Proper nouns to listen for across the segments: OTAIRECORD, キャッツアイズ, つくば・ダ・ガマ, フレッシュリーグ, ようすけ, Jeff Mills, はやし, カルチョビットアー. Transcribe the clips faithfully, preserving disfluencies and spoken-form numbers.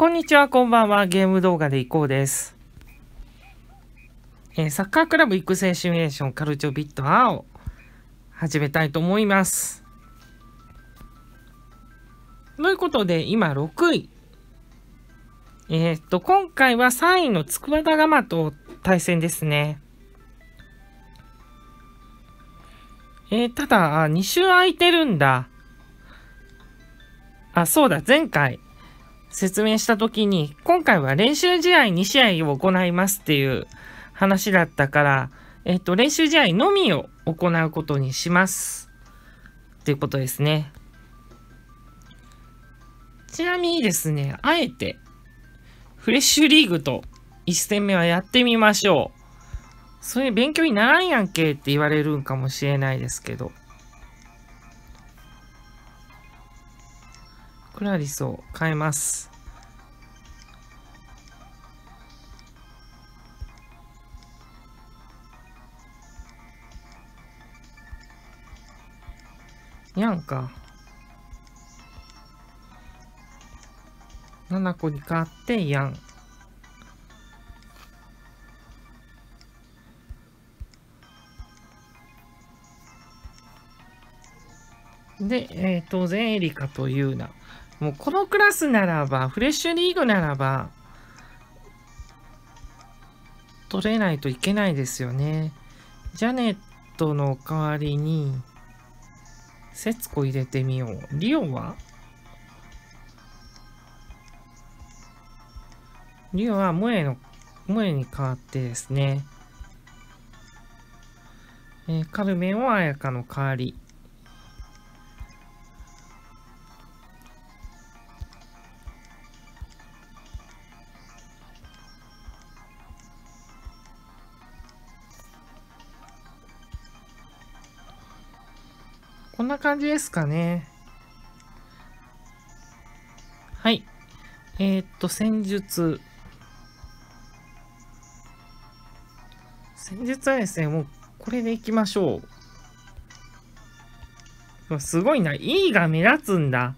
こんにちは、こんばんは。ゲーム動画でいこうです、えー、サッカークラブ育成シミュレーションカルチョビットアーを始めたいと思います。ということで今ろくい、えー、っと今回はさんいの筑波田釜と対戦ですね。えー、ただに週空いてるんだ。あ、そうだ、前回説明した時に今回は練習試合に試合を行いますっていう話だったから、えっと、練習試合のみを行うことにしますっていうことですね。ちなみにですね、あえてフレッシュリーグといち戦目はやってみましょう。それ勉強にならんやんけって言われるんかもしれないですけど、クラリスを変えます。にゃんかななこに変わってやん。で、えー、当然エリカとユーナ、もうこのクラスならば、フレッシュリーグならば、取れないといけないですよね。ジャネットの代わりに、セツコ入れてみよう。リオはリオはモエの、モエに代わってですね、えー、カルメンを綾香の代わり。こんな感じですかね。はい。えー、っと、戦術。戦術はですね、もうこれでいきましょう。すごいな。E が目立つんだ。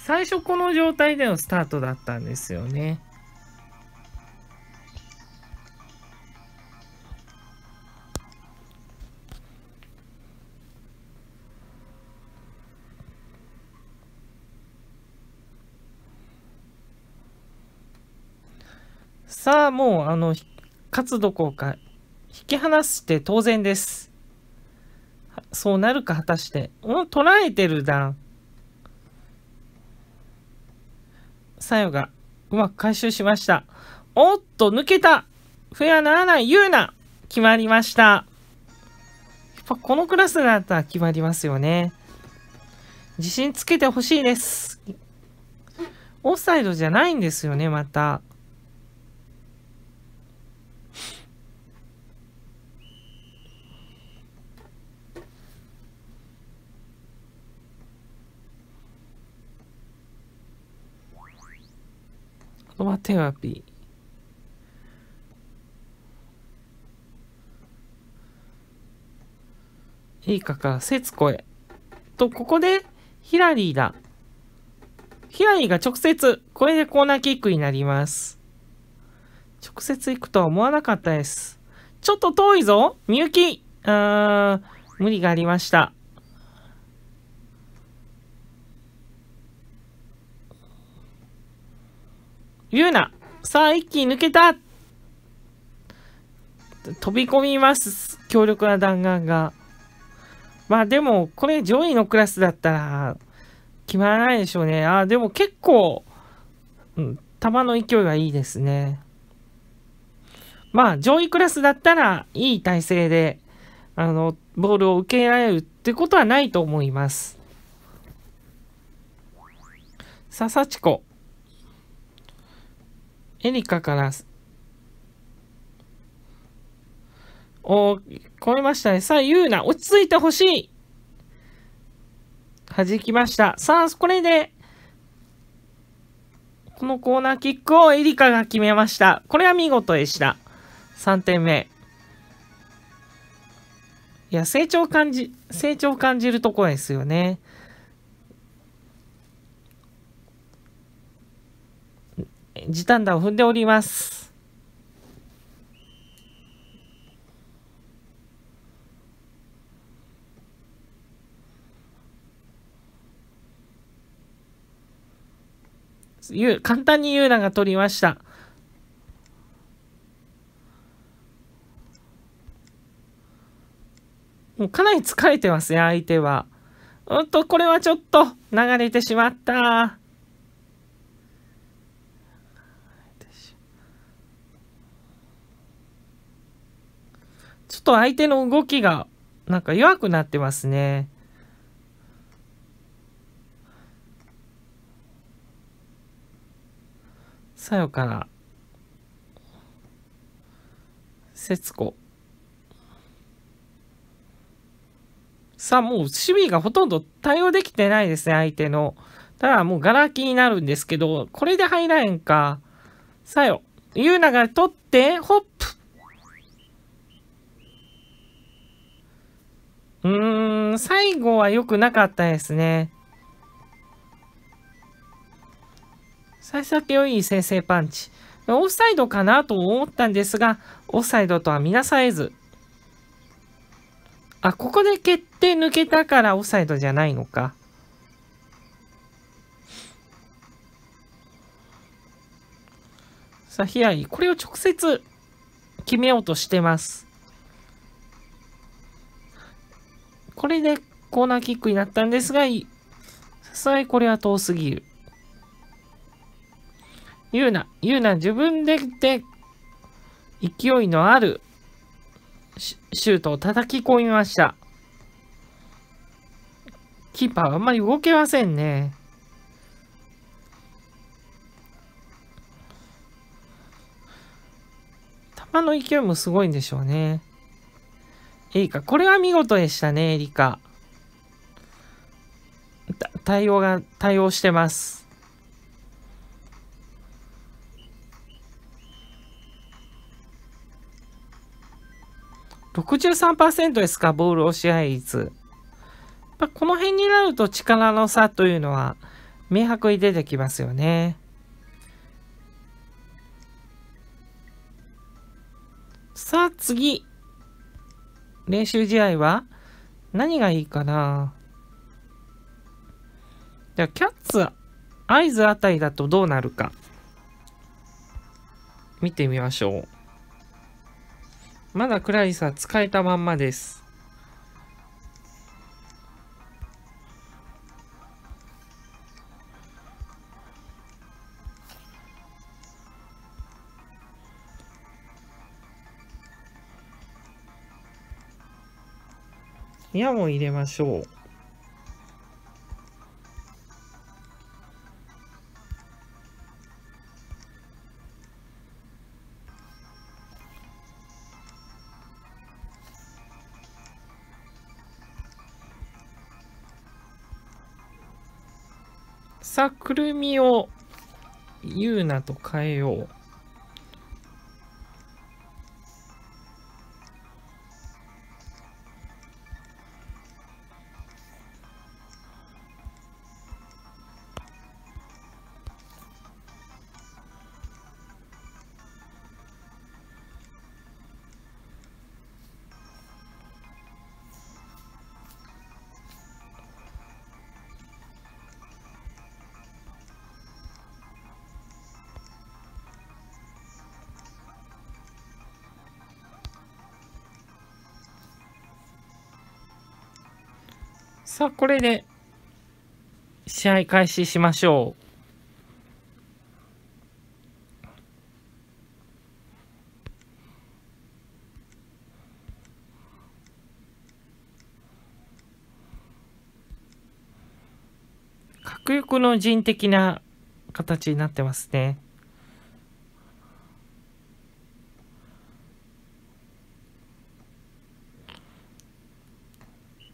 最初この状態でのスタートだったんですよね。さあ、もうあの勝つどころか引き離して当然です。そうなるか果たして。うん、捉えてるだん。さよがうまく回収しました。おっと抜けた。フェアならないユーナ決まりました。やっぱこのクラスだったら決まりますよね。自信つけてほしいです。オフサイドじゃないんですよね。またアテラピー。エリカからセツコへと、ここでヒラリーだ。ヒラリーが直接、これでコーナーキックになります。直接行くとは思わなかったです。ちょっと遠いぞみゆき。あー、無理がありました。ユーナ、さあ一気に抜けた。飛び込みます。強力な弾丸が。まあでも、これ上位のクラスだったら、決まらないでしょうね。ああ、でも結構、うん、球の勢いがいいですね。まあ上位クラスだったら、いい体勢で、あの、ボールを受けられるってことはないと思います。さあ、サチコ。エリカから、おー、超えましたね。さあ、ユーナ、落ち着いてほしい。弾きました。さあ、これで、このコーナーキックをエリカが決めました。これは見事でした。さんてんめ。いや、成長感じ、成長感じるところですよね。地短打を踏んでおります。簡単にユーラが取りました。もうかなり疲れてますね、相手は。おっと、これはちょっと流れてしまった。ちょっと相手の動きがなんか弱くなってますね。さよから節子さあ、もう守備がほとんど対応できてないですね、相手の。ただもうガラ空きになるんですけど、これで入らへんか。さよ優奈が取ってホップ。うーん、最後は良くなかったですね。幸先良い先制パンチ。オフサイドかなと思ったんですが、オフサイドとは見なされず。あ、ここで決定抜けたからオフサイドじゃないのか。さあ、ヒアリ、これを直接決めようとしてます。これでコーナーキックになったんですが、さすがにこれは遠すぎる。ゆうな、ゆうな自分でで勢いのあるシュートを叩き込みました。キーパーはあんまり動けませんね。球の勢いもすごいんでしょうね。エリカ、これは見事でしたね、エリカ。対応が、対応してます。ろくじゅうさんパーセント ですか、ボールを支配率。やっぱこの辺になると力の差というのは明白に出てきますよね。さあ、次。練習試合は何がいいかな。じゃあキャッツ合図あたりだとどうなるか見てみましょう。まだクラリスは使えたまんまです。ニャも入れましょう。さあ、くるみをゆうなと変えよう。さあ、これで試合開始しましょう。迫力の陣的な形になってますね。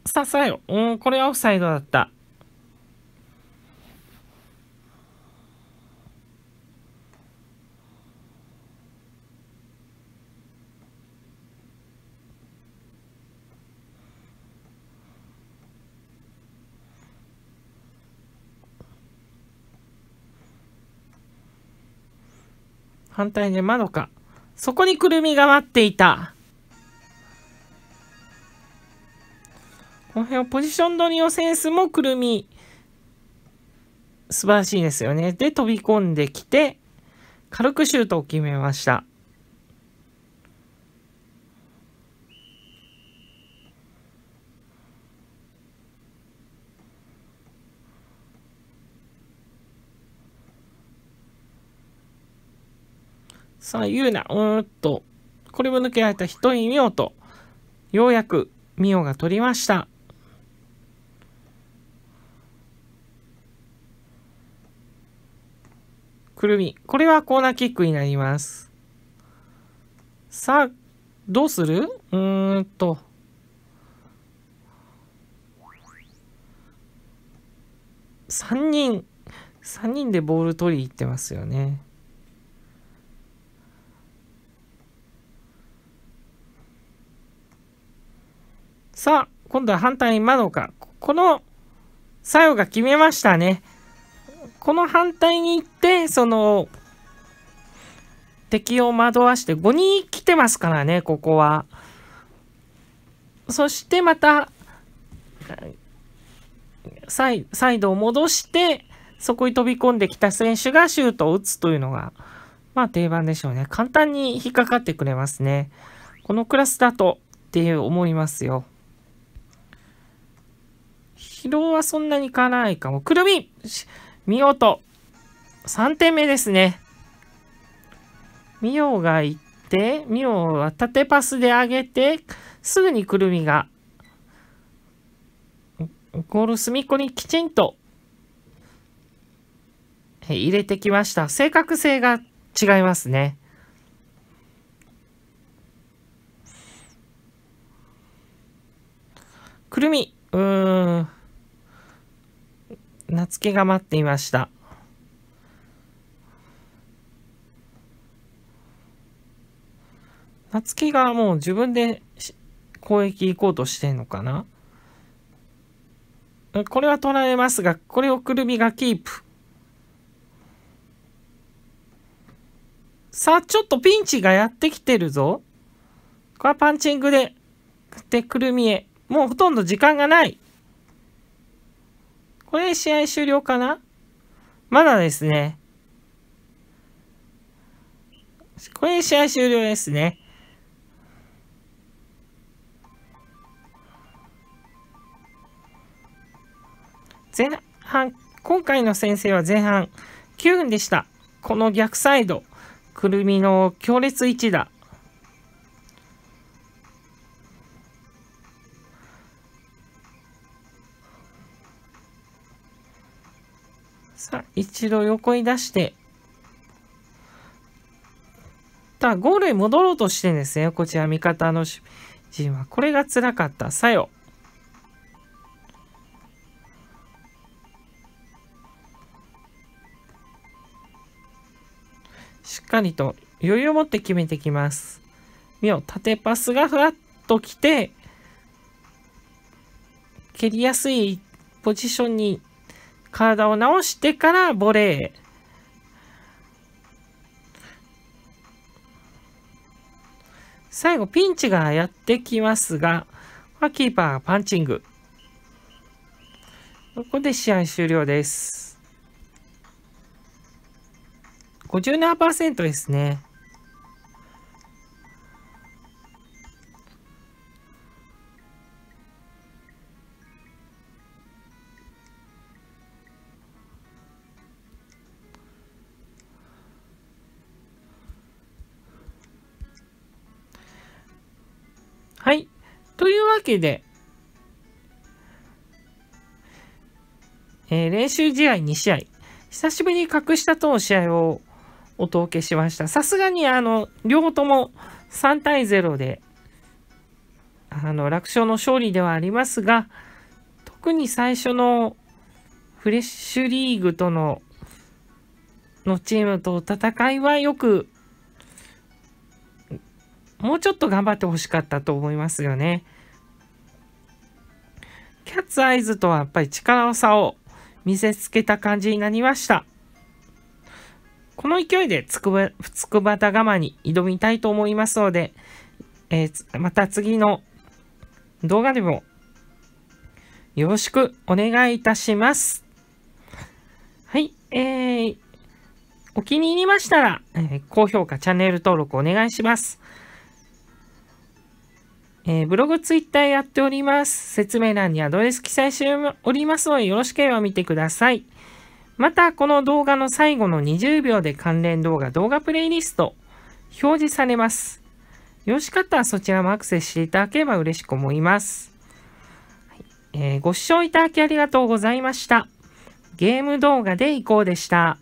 ささよ、うん、これはオフサイドだった。反対に窓か。そこにくるみが待っていた。この辺はポジション取りのセンスもくるみ素晴らしいですよね。で、飛び込んできて軽くシュートを決めました。さあ、ゆうな、うーんと、これも抜けられた一人みおと、ようやくみおが取りました。くるみ、これはコーナーキックになります。さあ、どうする？うーんと。さんにん、さんにんでボール取り行ってますよね。さあ、今度は反対に窓か。この、作用が決めましたね。この反対に行って、その、敵を惑わして、ごにん来てますからね、ここは。そしてまた、サイ、サイドを戻して、そこに飛び込んできた選手がシュートを打つというのが、まあ定番でしょうね。簡単に引っかかってくれますね。このクラスだと、って思いますよ。疲労はそんなに変わらないかも。くるみ、みおとさんてんめですね。みおが行って、みおは縦パスで上げて、すぐにくるみがゴール隅っこにきちんと入れてきました。正確性が違いますね。くるみ、うーん、夏希が待っていました。夏希がもう自分で攻撃行こうとしてんのかな？これは取られますが、これをくるみがキープ。さあ、ちょっとピンチがやってきてるぞ。これはパンチングで、で、くるみへ。もうほとんど時間がない。これ試合終了かな？まだですね。これ試合終了ですね。前半、今回の先制は前半きゅうふんでした。この逆サイド、くるみの強烈一打。さあ、一度横に出して、ただゴールへ戻ろうとしてんですね、こちら味方のチームは。これが辛かった、さよ。しっかりと余裕を持って決めてきます。みよ、縦パスがふわっときて、蹴りやすいポジションに、体を直してからボレー。最後ピンチがやってきますが、キーパーがパンチング。ここで試合終了です。ごじゅうななパーセント ですね。はい。というわけで、えー、練習試合にしあい、久しぶりに格下との試合をお届けしました。さすがに、あの、両方ともさんたいゼロで、あの、楽勝の勝利ではありますが、特に最初のフレッシュリーグとの、のチームと戦いはよく、もうちょっと頑張ってほしかったと思いますよね。キャッツアイズとはやっぱり力の差を見せつけた感じになりました。この勢いでつくば、つくばた釜に挑みたいと思いますので、えー、また次の動画でもよろしくお願いいたします。はい、えー、お気に入りましたら、えー、高評価、チャンネル登録お願いします。えー、ブログ、ツイッターやっております。説明欄にアドレス記載しておりますので、よろしければ見てください。また、この動画の最後のにじゅうびょうで関連動画、動画プレイリスト、表示されます。よろしかったらそちらもアクセスしていただければ嬉しく思います。えー、ご視聴いただきありがとうございました。ゲーム動画でいこうでした。